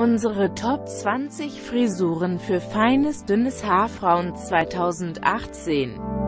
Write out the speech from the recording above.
Unsere Top 20 Frisuren für feines, dünnes Haar Frauen 2018.